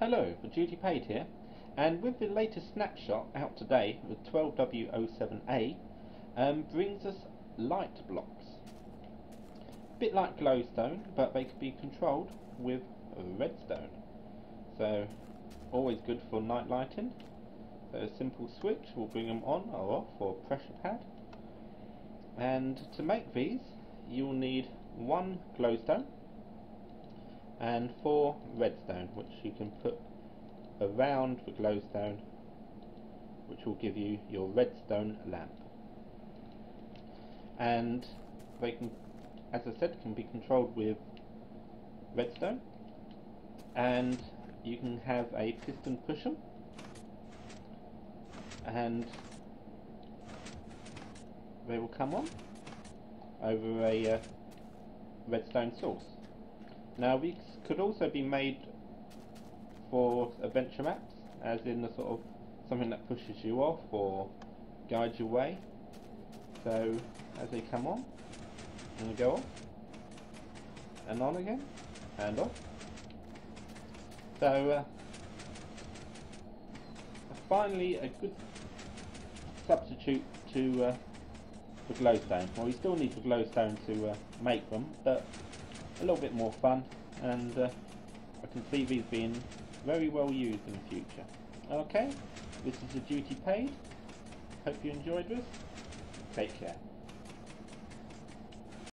Hello, The Duty Paid here, and with the latest snapshot out today, the 12W07A, brings us light blocks. A bit like glowstone, but they can be controlled with redstone. So, always good for night lighting. So a simple switch will bring them on or off, or a pressure pad. And to make these, you'll need one glowstone and four redstone, which you can put around the glowstone, which will give you your redstone lamp. And they can, as I said, can be controlled with redstone, and you can have a piston pusher, and they will come on over a redstone source. Now these could also be made for adventure maps, as in the sort of something that pushes you off or guides your way. So as they come on, and go off, and on again, and off. So finally a good substitute to the glowstone. Well, you still need the glowstone to make them, but a little bit more fun, and I can see these being very well used in the future. Okay, this is The Duty Paid. Hope you enjoyed this. Take care.